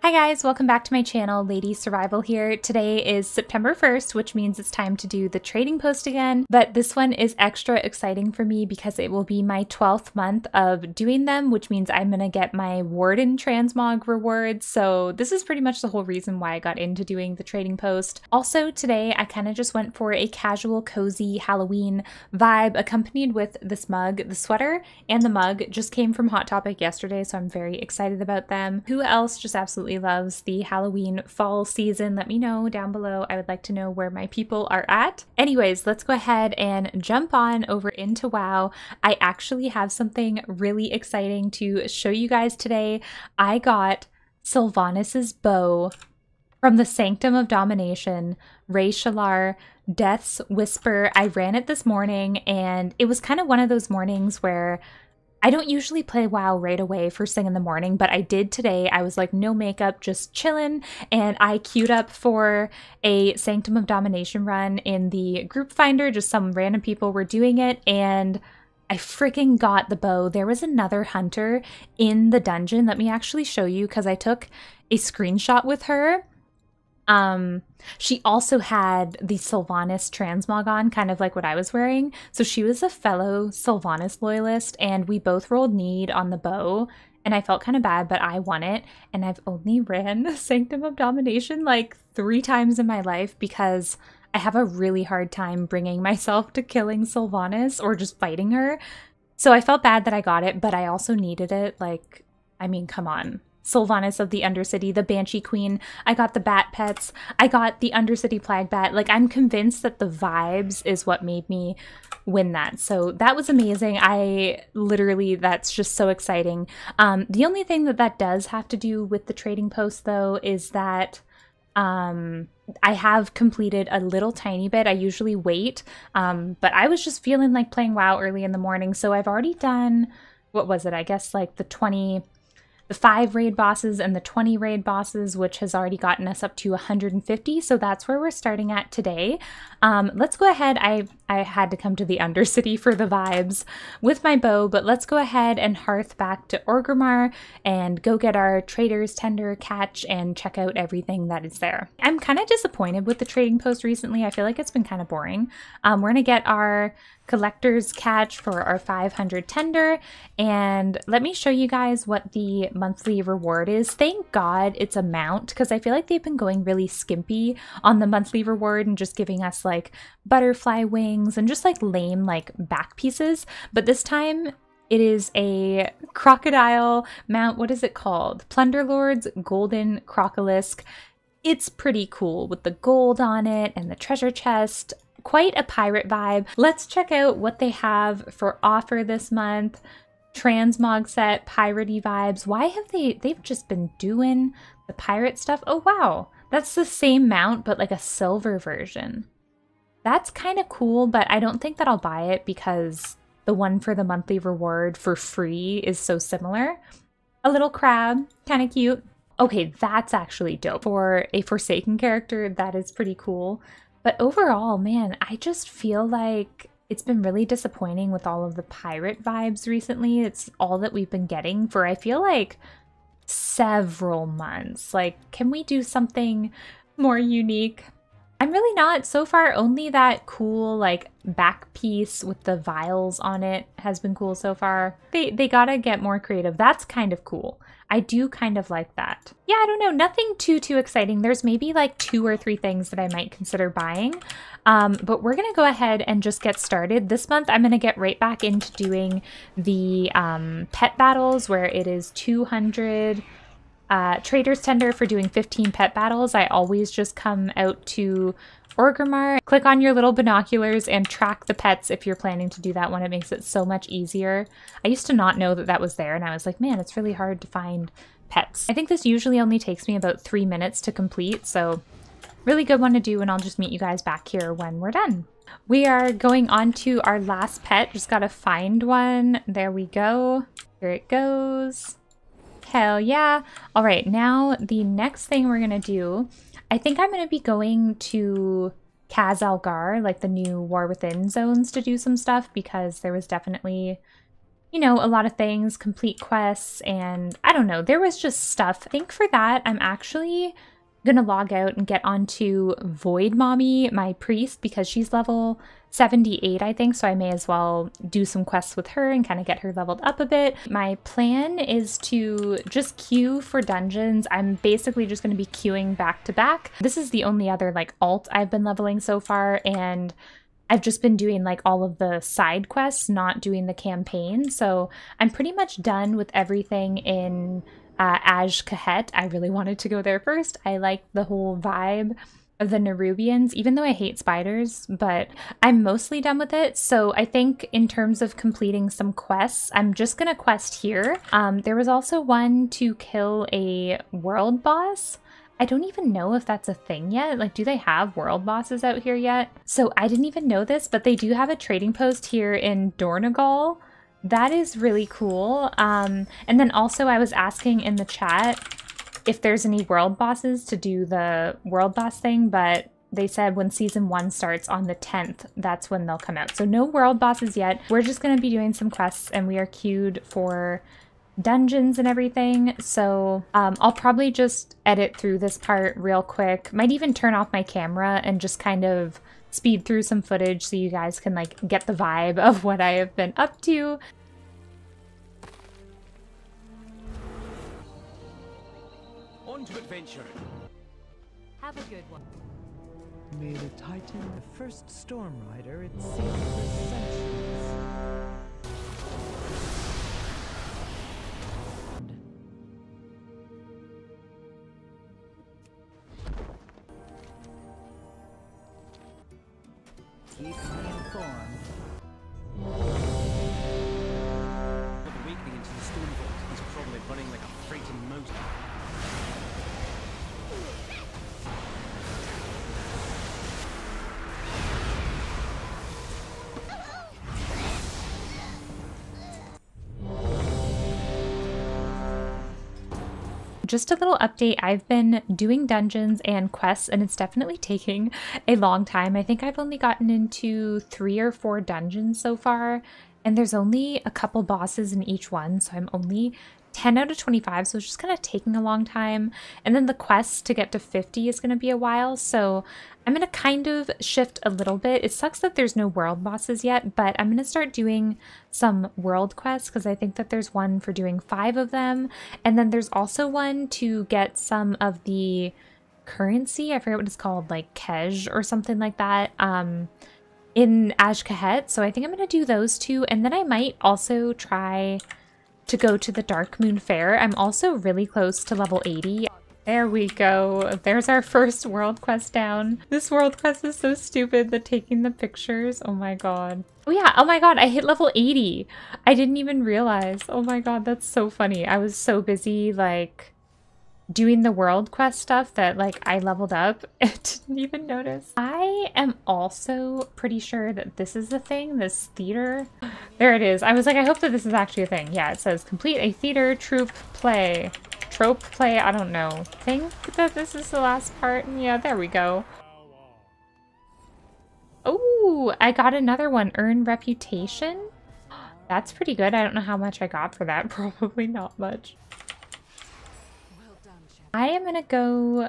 Hi guys, welcome back to my channel, Lady Survival here. Today is September 1st, which means it's time to do the Trading Post again, but this one is extra exciting for me because it will be my 12th month of doing them, which means I'm gonna get my Warden transmog rewards, so this is pretty much the whole reason why I got into doing the Trading Post. Also today, I kind of just went for a casual, cozy Halloween vibe accompanied with this mug. The sweater and the mug just came from Hot Topic yesterday, so I'm very excited about them. Who else just absolutely loves the Halloween fall season? Let me know down below. I would like to know where my people are at. Anyways, let's go ahead and jump on over into WoW. I actually have something really exciting to show you guys today. I got Sylvanas's bow from the Sanctum of Domination, Ray Shalar, Death's Whisper. I ran it this morning and it was kind of one of those mornings where I don't usually play WoW right away first thing in the morning, but I did today. I was like, no makeup, just chillin', and I queued up for a Sanctum of Domination run in the group finder. Just some random people were doing it, and I freaking got the bow. There was another hunter in the dungeon. Let me actually show you, because I took a screenshot with her. She also had the Sylvanas transmog on, kind of like what I was wearing. So she was a fellow Sylvanas loyalist, and we both rolled need on the bow, and I felt kind of bad, but I won it. And I've only ran the Sanctum of Domination like 3 times in my life because I have a really hard time bringing myself to killing Sylvanas or just fighting her. So I felt bad that I got it, but I also needed it. Like, I mean, come on. Sylvanas of the Undercity, the Banshee Queen. I got the bat pets. I got the Undercity Plague Bat. Like, I'm convinced that the vibes is what made me win that. So that was amazing. I literally, that's just so exciting. The only thing that does have to do with the Trading Post, though, is that I have completed a little tiny bit. I usually wait, but I was just feeling like playing WoW early in the morning. So I've already done, what was it? I guess like the 5 raid bosses and the 20 raid bosses, which has already gotten us up to 150. So that's where we're starting at today. Let's go ahead. I had to come to the Undercity for the vibes with my bow, but let's go ahead and hearth back to Orgrimmar and go get our Trader's Tender catch and check out everything that is there. I'm kind of disappointed with the Trading Post recently. I feel like it's been kind of boring. We're gonna get our collector's catch for our 500 tender, and let me show you guys what the monthly reward is. Thank God it's a mount, because I feel like they've been going really skimpy on the monthly reward and just giving us like butterfly wings and just like lame like back pieces. But this time it is a crocodile mount. What is it called? Plunderlord's Golden Crocolisk. It's pretty cool with the gold on it and the treasure chest. Quite a pirate vibe. Let's check out what they have for offer this month. Transmog set, piratey vibes. Why have they've just been doing the pirate stuff? Oh wow, that's the same mount but like a silver version. That's kind of cool, but I don't think that I'll buy it because the one for the monthly reward for free is so similar. A little crab, kind of cute. Okay, that's actually dope. For a Forsaken character, that is pretty cool. But overall, man, I just feel like it's been really disappointing with all of the pirate vibes recently. It's all that we've been getting for, I feel like, several months. Like, can we do something more unique? I'm really not. So far, only that cool, like, back piece with the vials on it has been cool so far. They gotta get more creative. That's kind of cool. I do kind of like that. Yeah, I don't know, nothing too exciting. There's maybe like 2 or 3 things that I might consider buying, but we're gonna go ahead and just get started. This month, I'm gonna get right back into doing the pet battles, where it is 200 Trader's Tender for doing 15 pet battles. I always just come out to Orgrimmar, click on your little binoculars and track the pets if you're planning to do that one. It makes it so much easier. I used to not know that that was there, and I was like, man, it's really hard to find pets. I think this usually only takes me about 3 minutes to complete, so really good one to do, and I'll just meet you guys back here when we're done. We are going on to our last pet. Just gotta find one. There we go. Here it goes. Hell yeah. All right, now the next thing we're gonna do, I think I'm going to be going to Kaz Algar, like the new War Within zones, to do some stuff, because there was definitely you know, a lot of things, complete quests, and I don't know, there was just stuff. I think for that, I'm actually gonna log out and get onto Void Mommy, my priest, because she's level 78, I think, so I may as well do some quests with her and kind of get her leveled up a bit. My plan is to just queue for dungeons. I'm basically just going to be queuing back to back. This is the only other like alt I've been leveling so far, and I've just been doing like all of the side quests, not doing the campaign, so I'm pretty much done with everything in Azj-Kahet. I really wanted to go there first. I like the whole vibe of the Nerubians, even though I hate spiders, but I'm mostly done with it. So I think in terms of completing some quests, I'm just gonna quest here. There was also one to kill a world boss. I don't even know if that's a thing yet. Like, do they have world bosses out here yet? So I didn't even know this, but they do have a trading post here in Dornogal. That is really cool. And then also I was asking in the chat if there's any world bosses to do the world boss thing, but they said when season 1 starts on the 10th, that's when they'll come out. So no world bosses yet. We're just going to be doing some quests, and we are queued for dungeons and everything. So I'll probably just edit through this part real quick. Might even turn off my camera and just kind of speed through some footage so you guys can like get the vibe of what I have been up to. On to adventure. Have a good one. May the Titan, the first storm rider, it seems for centuries. Keep me informed. But awakening into the storm vault is probably running like a freighting motor. Just a little update, I've been doing dungeons and quests, and it's definitely taking a long time. I think I've only gotten into 3 or 4 dungeons so far, and there's only a couple bosses in each one, so I'm only 10 out of 25, so it's just kind of taking a long time. And then the quest to get to 50 is going to be a while, so I'm going to kind of shift a little bit. It sucks that there's no world bosses yet, but I'm going to start doing some world quests, because I think that there's one for doing 5 of them, and then there's also one to get some of the currency, I forget what it's called, like Kej or something like that, in Azj-Kahet. So I think I'm going to do those 2, and then I might also try to go to the Darkmoon Faire. I'm also really close to level 80. There we go. There's our first world quest down. This world quest is so stupid, the taking the pictures. Oh my god. Oh yeah, oh my god, I hit level 80. I didn't even realize. Oh my god, that's so funny. I was so busy like doing the world quest stuff that like I leveled up and didn't even notice. I am also pretty sure that this is the thing, this theater. There it is. I was like, I hope that this is actually a thing. Yeah, it says complete a theater trope play, I don't know. I think that this is the last part. Yeah, there we go. Oh, I got another one, earn reputation. That's pretty good. I don't know how much I got for that. Probably not much. I am going to go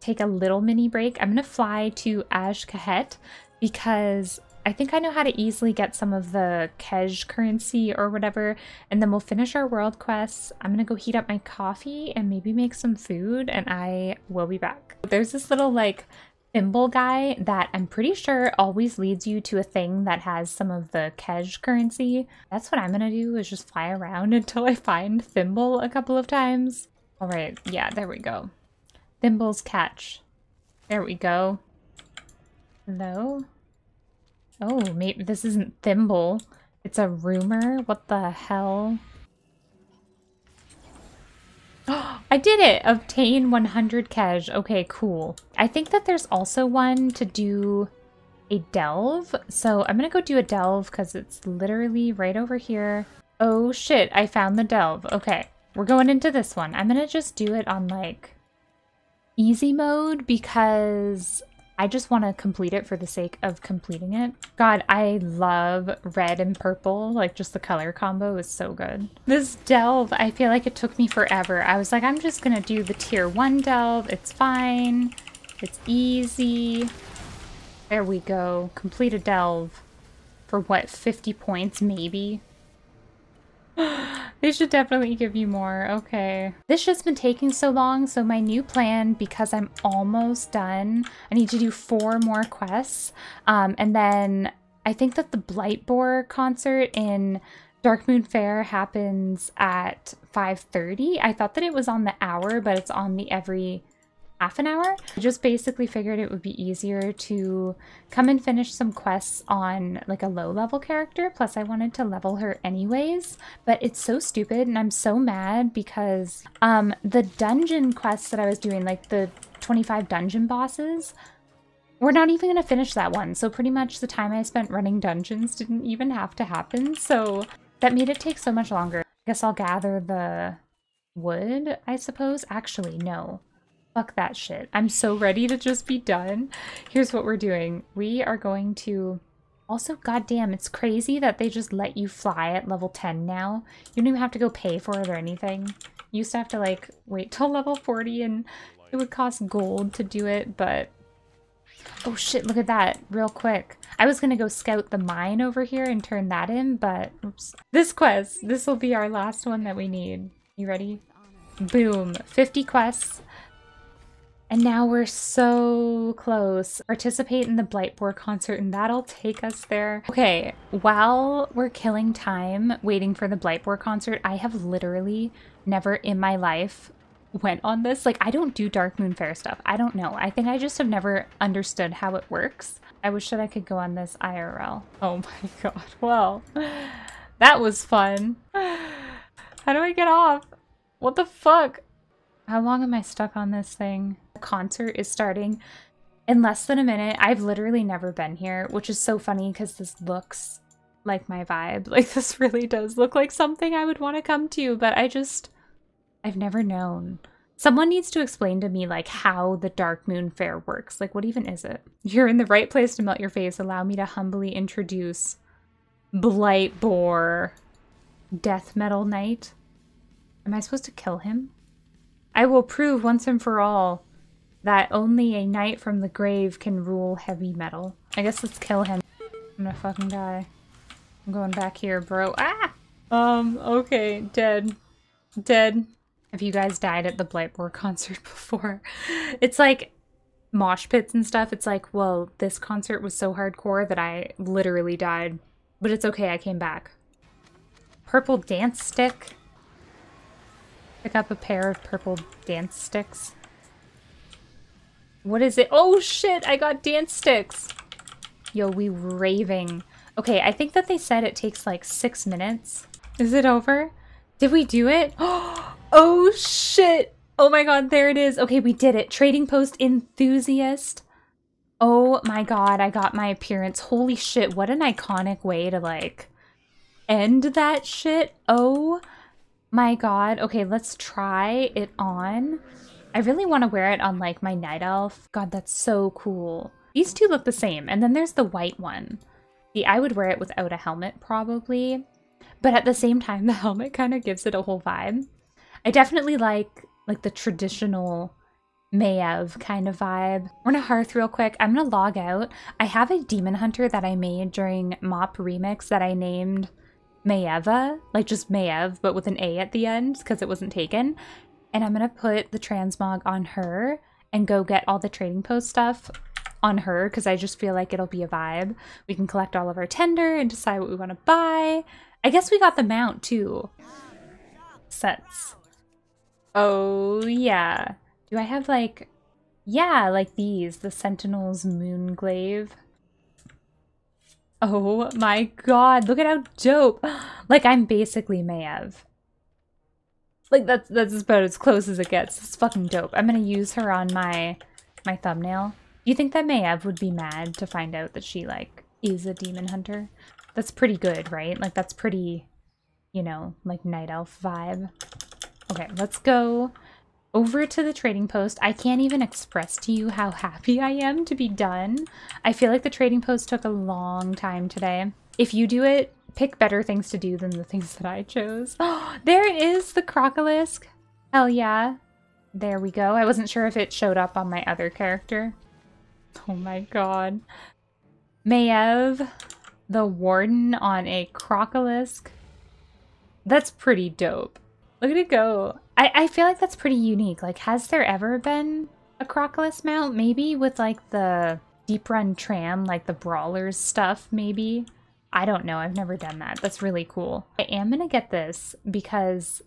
take a little mini break. I'm going to fly to Azj-Kahet because I think I know how to easily get some of the Kej currency or whatever, and then we'll finish our world quests. I'm going to go heat up my coffee and maybe make some food, and I will be back. There's this little like thimble guy that I'm pretty sure always leads you to a thing that has some of the Kej currency. That's what I'm going to do, is just fly around until I find Thimble a couple of times. All right, yeah, there we go. Thimble's catch. There we go. Hello? Oh, maybe this isn't Thimble. It's a rumor. What the hell? Oh, I did it! Obtain 100 Kej. Okay, cool. I think that there's also one to do a delve. So I'm gonna go do a delve because it's literally right over here. Oh shit, I found the delve. Okay. We're going into this one. I'm going to just do it on like easy mode because I just want to complete it for the sake of completing it. God, I love red and purple. Like, just the color combo is so good. This delve, I feel like it took me forever. I was like, I'm just gonna do the tier 1 delve. It's fine. It's easy. There we go. Complete a delve for what, 50 points maybe? They should definitely give you more. Okay. This shit's been taking so long, so my new plan, because I'm almost done, I need to do 4 more quests. And then I think that the Blightboar concert in Darkmoon Faire happens at 5:30. I thought that it was on the hour, but it's on the every half an hour. I just basically figured it would be easier to come and finish some quests on like a low level character, plus I wanted to level her anyways. But it's so stupid and I'm so mad because the dungeon quests that I was doing, like the 25 dungeon bosses, we're not even gonna finish that one. So pretty much the time I spent running dungeons didn't even have to happen. So that made it take so much longer. I guess I'll gather the wood, I suppose. Actually, no. Fuck that shit. I'm so ready to just be done. Here's what we're doing. We are going to... Also, goddamn, it's crazy that they just let you fly at level 10 now. You don't even have to go pay for it or anything. You used to have to, like, wait till level 40 and it would cost gold to do it, but... Oh shit, look at that. Real quick. I was gonna go scout the mine over here and turn that in, but... Oops. This quest! This will be our last one that we need. You ready? Boom. 50 quests. And now we're so close. Participate in the Blightboar concert and that'll take us there. Okay, while we're killing time waiting for the Blightboar concert, I have literally never in my life went on this. Like, I don't do Darkmoon Faire stuff. I don't know. I think I just have never understood how it works. I wish that I could go on this IRL. Oh my god. Well, that was fun. How do I get off? What the fuck? How long am I stuck on this thing? The concert is starting in less than a minute. I've literally never been here, which is so funny because this looks like my vibe. Like, this really does look like something I would want to come to, but I've never known. Someone needs to explain to me, like, how the Darkmoon Faire works. Like, what even is it? You're in the right place to melt your face. Allow me to humbly introduce Blightboar Death Metal Knight. Am I supposed to kill him? I will prove once and for all that only a knight from the grave can rule heavy metal. I guess let's kill him. I'm gonna fucking die. I'm going back here, bro. Ah! Okay, dead. Dead. If you guys died at the Blightboar concert before, it's like mosh pits and stuff. It's like, well, this concert was so hardcore that I literally died. But it's okay, I came back. Purple dance stick. Pick up a pair of purple dance sticks. What is it? Oh shit, I got dance sticks! Yo, we raving. Okay, I think that they said it takes like 6 minutes. Is it over? Did we do it? Oh shit! Oh my god, there it is. Okay, we did it. Trading Post Enthusiast. Oh my god, I got my appearance. Holy shit, what an iconic way to like end that shit. Oh my god. Okay, let's try it on. I really want to wear it on like my night elf. God, that's so cool. These two look the same. And then there's the white one. See, I would wear it without a helmet probably. But at the same time, the helmet kind of gives it a whole vibe. I definitely like the traditional Mayev kind of vibe. We're gonna hearth real quick. I'm gonna log out. I have a demon hunter that I made during Mop Remix that I named Mayeva, like just Mayev, but with an A at the end because it wasn't taken. And I'm going to put the transmog on her and go get all the Trading Post stuff on her because I just feel like it'll be a vibe. We can collect all of our tender and decide what we want to buy. I guess we got the mount too. Sets. Oh yeah. Do I have like, yeah, like these, the Sentinel's moon glaive. Oh my god, look at how dope. Like, I'm basically Mayev. Like, that's about as close as it gets. It's fucking dope. I'm gonna use her on my thumbnail. You think that Mayev would be mad to find out that she, like, is a demon hunter? That's pretty good, right? Like, that's pretty, you know, like, night elf vibe. Okay, let's go over to the Trading Post. I can't even express to you how happy I am to be done. I feel like the Trading Post took a long time today. If you do it, pick better things to do than the things that I chose. Oh, there it is, the Crocolisk. Hell yeah. There we go. I wasn't sure if it showed up on my other character. Oh my god. Mayev, the Warden on a Crocolisk. That's pretty dope. Look at it go. I feel like that's pretty unique. Like, has there ever been a Crocolisk mount? Maybe with, like, the Deep Run Tram, like the Brawlers stuff, maybe? I don't know. I've never done that. That's really cool. I am gonna get this because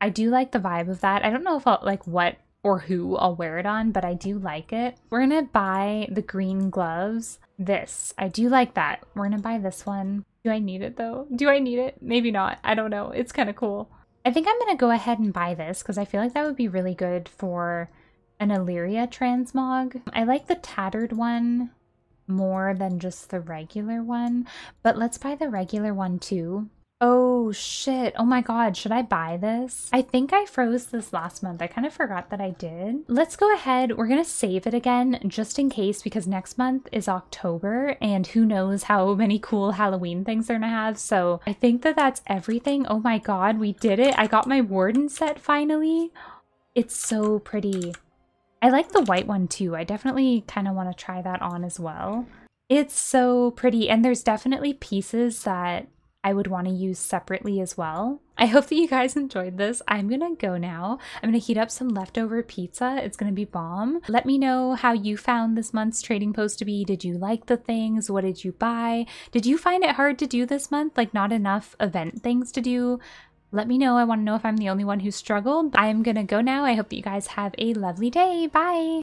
I do like the vibe of that. I don't know if I'll, like, what or who I'll wear it on, but I do like it. We're gonna buy the green gloves. This. I do like that. We're gonna buy this one. Do I need it, though? Do I need it? Maybe not. I don't know. It's kind of cool. I think I'm gonna go ahead and buy this because I feel like that would be really good for an Illyria transmog. I like the tattered one more than just the regular one, but let's buy the regular one too. Oh shit, oh my god, should I buy this? I think I froze this last month. I kind of forgot that I did. Let's go ahead, we're gonna save it again just in case, because next month is October and who knows how many cool Halloween things they're gonna have. So I think that that's everything. Oh my god, we did it. I got my Warden set finally. It's so pretty. I like the white one too. I definitely kind of want to try that on as well. It's so pretty, and there's definitely pieces that I would want to use separately as well. I hope that you guys enjoyed this. I'm gonna go now. I'm gonna heat up some leftover pizza. It's gonna be bomb. Let me know how you found this month's Trading Post to be. Did you like the things? What did you buy? Did you find it hard to do this month? Like, not enough event things to do? Let me know. I want to know if I'm the only one who struggled. I'm gonna go now. I hope that you guys have a lovely day. Bye!